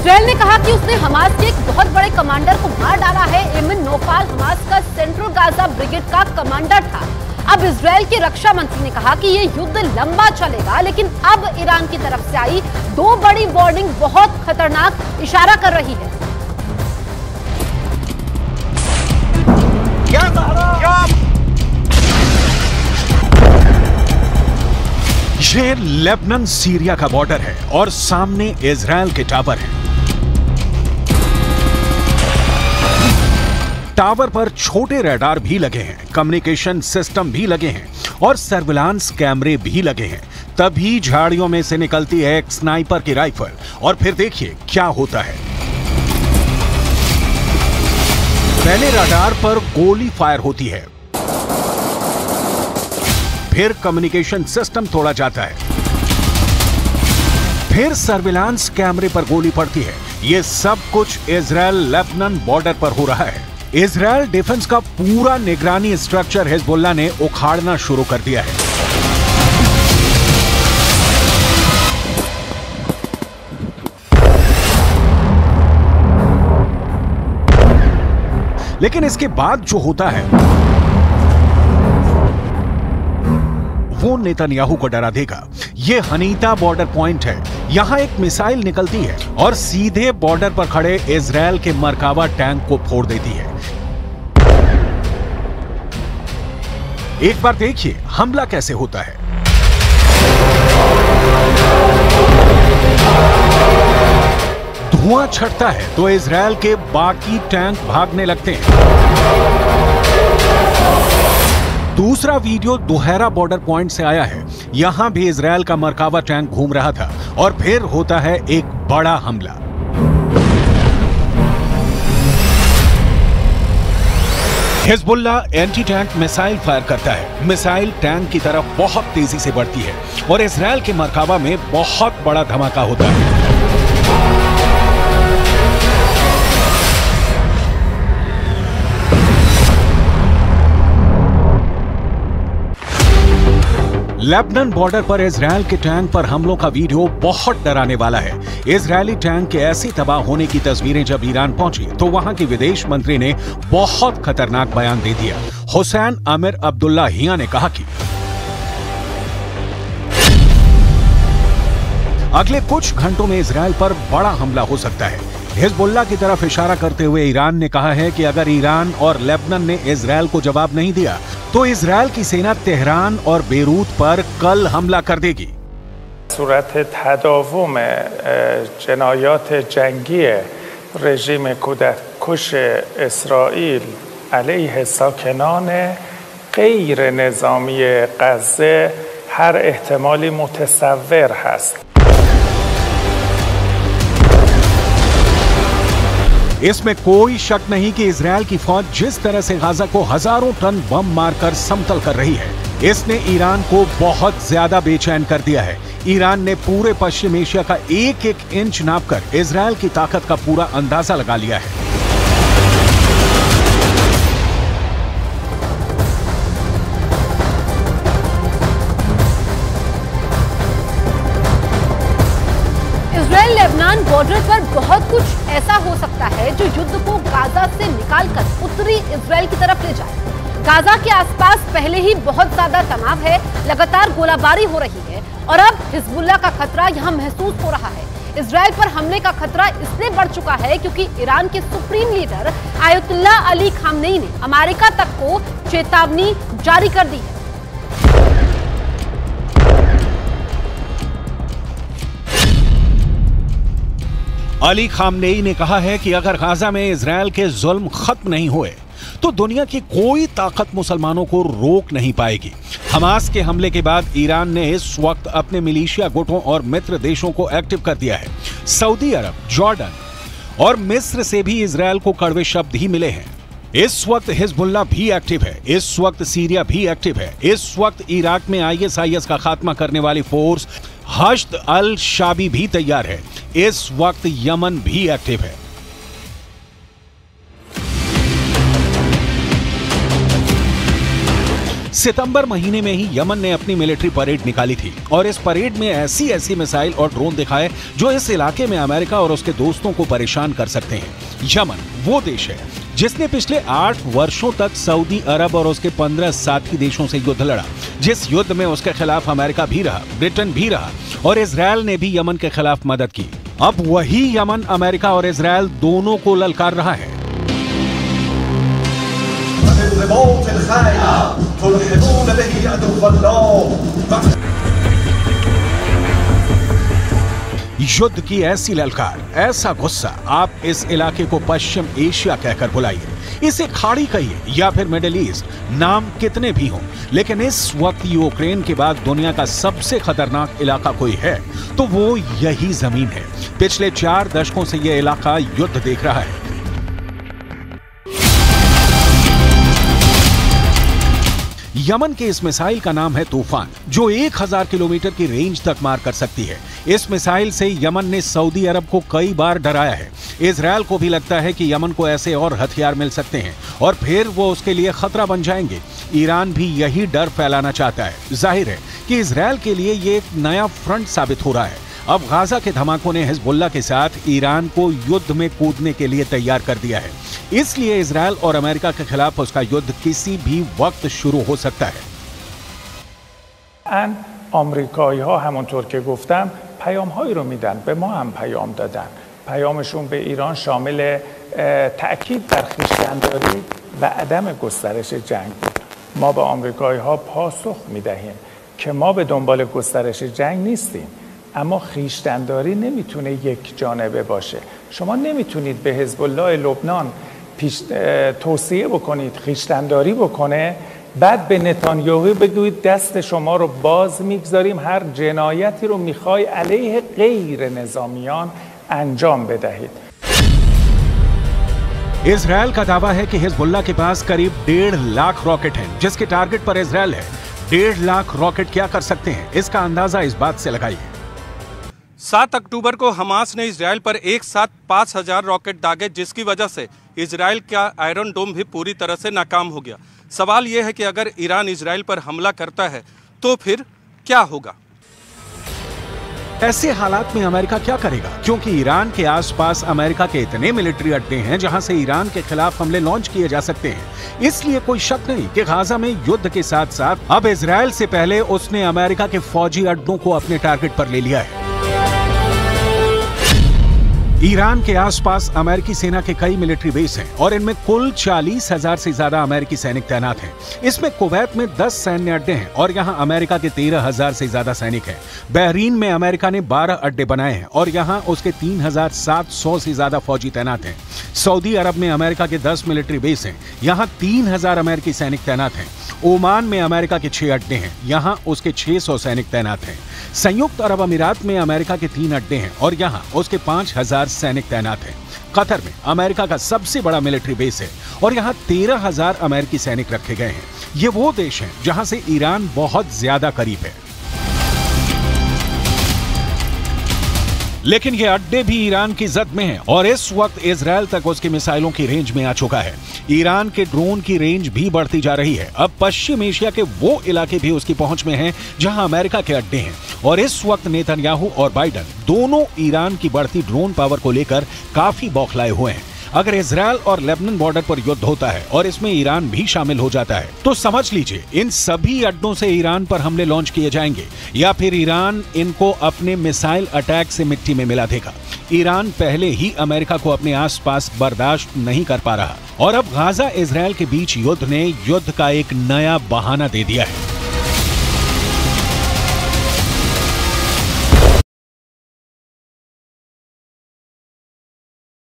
Israel ने कहा कि उसने हमास के एक बहुत बड़े कमांडर को मार डाला है। एमन नौफाल हमास का सेंट्रल गाजा ब्रिगेड का कमांडर था। अब इसराइल के रक्षा मंत्री ने कहा कि ये युद्ध लंबा चलेगा, लेकिन अब ईरान की तरफ से आई दो बड़ी वार्निंग बहुत खतरनाक इशारा कर रही है। ये लेबनान सीरिया का बॉर्डर है और सामने इजराइल के टावर है। टावर पर छोटे रडार भी लगे हैं, कम्युनिकेशन सिस्टम भी लगे हैं और सर्विलांस कैमरे भी लगे हैं। तभी झाड़ियों में से निकलती है एक स्नाइपर की राइफल और फिर देखिए क्या होता है। पहले रडार पर गोली फायर होती है, फिर कम्युनिकेशन सिस्टम तोड़ा जाता है, फिर सर्विलांस कैमरे पर गोली पड़ती है। ये सब कुछ इजराइल लेबनान बॉर्डर पर हो रहा है। इजराइल डिफेंस का पूरा निगरानी स्ट्रक्चर हिजबुल्लाह ने उखाड़ना शुरू कर दिया है। लेकिन इसके बाद जो होता है वो नेतन्याहू को डरा देगा। ये हनीता बॉर्डर पॉइंट है। यहाँ एक मिसाइल निकलती है और सीधे बॉर्डर पर खड़े इजराइल के मरकावा टैंक को फोड़ देती है। एक बार देखिए हमला कैसे होता है। धुआं छटता है तो इजराइल के बाकी टैंक भागने लगते हैं। दूसरा वीडियो दोहरा बॉर्डर पॉइंट से आया है। यहां भी इजराइल का मरकावा टैंक घूम रहा था और फिर होता है एक बड़ा हमला। Hezbollah anti tank missile fire करता है। मिसाइल टैंक की तरफ बहुत तेजी से बढ़ती है और इजराइल के मरकावा में बहुत बड़ा धमाका होता है। लेबनान बॉर्डर पर इजराइल के टैंक पर हमलों का वीडियो बहुत डराने वाला है। इजरायली टैंक के ऐसी तबाह होने की तस्वीरें जब ईरान पहुंची तो वहां के विदेश मंत्री ने बहुत खतरनाक बयान दे दिया। हुसैन आमिर अब्दुल्ला हिया ने कहा कि अगले कुछ घंटों में इजराइल पर बड़ा हमला हो सकता है। हिजबुल्लाह की तरफ इशारा करते हुए ईरान ने कहा है कि अगर ईरान और लेबनान ने इजराइल को जवाब नहीं दिया तो इजराइल की सेना तेहरान और बेरूत पर कल हमला कर देगी। सूरत तदावम जनायात जंगी रژیم کودکش اسرائیل علیه ساکنان غیر نظامی غزه هر احتمالی متصور هست। इसमें कोई शक नहीं कि इजराइल की फौज जिस तरह से गाजा को हजारों टन बम मारकर समतल कर रही है, इसने ईरान को बहुत ज्यादा बेचैन कर दिया है। ईरान ने पूरे पश्चिम एशिया का एक एक इंच नापकर इजराइल की ताकत का पूरा अंदाजा लगा लिया है। लेबनान बॉर्डर पर बहुत कुछ ऐसा हो सकता है जो युद्ध को गाजा से निकालकर उत्तरी इजराइल की तरफ ले जाए। गाजा के आसपास पहले ही बहुत ज्यादा तनाव है, लगातार गोलाबारी हो रही है और अब हिजबुल्लाह का खतरा यहां महसूस हो रहा है। इजराइल पर हमले का खतरा इसलिए बढ़ चुका है क्योंकि ईरान के supreme leader Ayatollah Ali Khamenei ने अमेरिका तक को चेतावनी जारी कर दी है। अली खामनेई ने कहा है कि अगर गाजा में इजराइल के जुल्म खत्म नहीं हुए तो दुनिया की कोई ताकत मुसलमानों को रोक नहीं पाएगी। हमास के हमले के बाद ईरान ने इस वक्त अपने मिलिशिया गुटों और मित्र देशों को एक्टिव कर दिया है। सऊदी अरब, जॉर्डन और मिस्र से भी इजराइल को कड़वे शब्द ही मिले हैं। इस वक्त हिजबुल्लाह भी एक्टिव है, इस वक्त सीरिया भी एक्टिव है, इस वक्त इराक में ISIS का खात्मा करने वाली फोर्स हश्द अल शाबी भी तैयार है, इस वक्त यमन भी एक्टिव है। सितंबर महीने में ही यमन ने अपनी मिलिट्री परेड निकाली थी और इस परेड में ऐसी मिसाइल और ड्रोन दिखाए जो इस इलाके में अमेरिका और उसके दोस्तों को परेशान कर सकते हैं। यमन वो देश है जिसने पिछले 8 वर्षों तक सऊदी अरब और उसके 15 साथी देशों से युद्ध लड़ा, जिस युद्ध में उसके खिलाफ अमेरिका भी रहा, ब्रिटेन भी रहा और इजरायल ने भी यमन के खिलाफ मदद की। अब वही यमन अमेरिका और इजरायल दोनों को ललकार रहा है। युद्ध की ऐसी ललकार, ऐसा गुस्सा आप इस इलाके को पश्चिम एशिया कहकर बुलाइए, इसे खाड़ी कहिए या फिर मिडिल ईस्ट, नाम कितने भी हों, लेकिन इस वक्त यूक्रेन के बाद दुनिया का सबसे खतरनाक इलाका कोई है तो वो यही जमीन है। पिछले 4 दशकों से यह इलाका युद्ध देख रहा है। यमन के इस मिसाइल का नाम है तूफान, जो 1000 किलोमीटर की रेंज तक मार कर सकती है। इस मिसाइल से यमन ने सऊदी अरब को कई बार डराया है। इजरायल को भी लगता है कि यमन को ऐसे और हथियार मिल सकते हैं और फिर वो उसके लिए खतरा बन जाएंगे। ईरान भी यही डर फैलाना चाहता है। जाहिर है कि इजरायल के लिए ये एक नया फ्रंट साबित हो रहा है। अब गाजा के धमाकों ने हिजबुल्ला के साथ ईरान को युद्ध में कूदने के लिए तैयार कर दिया है, इसलिए इजरायल और अमेरिका के खिलाफ उसका युद्ध किसी भी वक्त शुरू हो सकता है। ان آمریکایی ها همونطور که گفتم پیام هایی رو میدن، به ما هم پیام دادن. پیامشون به ایران شامل تأکید بر خویشتنداری و عدم گسترش جنگ بود. ما به آمریکایی ها پاسخ میدهیم که ما به دنبال گسترش جنگ نیستیم. اما خویشتنداری نمیتونه یک جانبه باشه. شما نمیتونید به حزب الله لبنان توصیه بکنید خویشتنداری بکنه بعد به نتانیاهو بگوید دست شما رو باز میگذاریم هر جنایتی رو میخوای علیه غیر نظامیان انجام بدهید. اسرائیل का दावा है कि हिजबुल्ला के पास करीब 1.5 लाख रॉकेट हैं जिसके टारगेट पर इजराइल है। 1.5 लाख रॉकेट क्या कर सकते हैं, इसका अंदाजा इस बात से लगाइए। 7 अक्टूबर को हमास ने इजराइल पर एक साथ 5000 रॉकेट दागे, जिसकी वजह से इजराइल का आयरन डोम भी पूरी तरह से नाकाम हो गया। सवाल यह है कि अगर ईरान इजराइल पर हमला करता है तो फिर क्या होगा? ऐसे हालात में अमेरिका क्या करेगा, क्योंकि ईरान के आसपास अमेरिका के इतने मिलिट्री अड्डे हैं जहां से ईरान के खिलाफ हमले लॉन्च किए जा सकते हैं। इसलिए कोई शक नहीं कि गाजा में युद्ध के साथ साथ अब इजराइल से पहले उसने अमेरिका के फौजी अड्डों को अपने टारगेट पर ले लिया है। ईरान के आसपास अमेरिकी सेना के कई मिलिट्री बेस हैं और इनमें कुल 40,000 से ज्यादा अमेरिकी सैनिक तैनात हैं। इसमें कुवैत में 10 सैन्य अड्डे हैं और यहाँ अमेरिका के 13,000 से ज्यादा सैनिक हैं। बहरीन में अमेरिका ने 12 अड्डे बनाए हैं और यहाँ उसके 3,700 से ज्यादा फौजी तैनात हैं। सऊदी अरब में अमेरिका के 10 मिलिट्री बेस हैं, यहाँ 3,000 अमेरिकी सैनिक तैनात हैं। ओमान में अमेरिका के 6 अड्डे हैं, यहाँ उसके 600 सैनिक तैनात हैं। संयुक्त अरब अमीरात में अमेरिका के 3 अड्डे हैं और यहाँ उसके 5,000 सैनिक तैनात हैं। कतर में अमेरिका का सबसे बड़ा मिलिट्री बेस है और यहाँ 13,000 अमेरिकी सैनिक रखे गए हैं। ये वो देश हैं जहाँ से ईरान बहुत ज्यादा करीब है, लेकिन ये अड्डे भी ईरान की जद में हैं और इस वक्त इजराइल तक उसकी मिसाइलों की रेंज में आ चुका है। ईरान के ड्रोन की रेंज भी बढ़ती जा रही है। अब पश्चिम एशिया के वो इलाके भी उसकी पहुंच में हैं जहां अमेरिका के अड्डे हैं और इस वक्त नेतन्याहू और बाइडन दोनों ईरान की बढ़ती ड्रोन पावर को लेकर काफी बौखलाए हुए हैं। अगर इजराइल और लेबनान बॉर्डर पर युद्ध होता है और इसमें ईरान भी शामिल हो जाता है तो समझ लीजिए इन सभी अड्डों से ईरान पर हमले लॉन्च किए जाएंगे या फिर ईरान इनको अपने मिसाइल अटैक से मिट्टी में मिला देगा। ईरान पहले ही अमेरिका को अपने आसपास बर्दाश्त नहीं कर पा रहा और अब गाजा इजराइल के बीच युद्ध ने युद्ध का एक नया बहाना दे दिया है।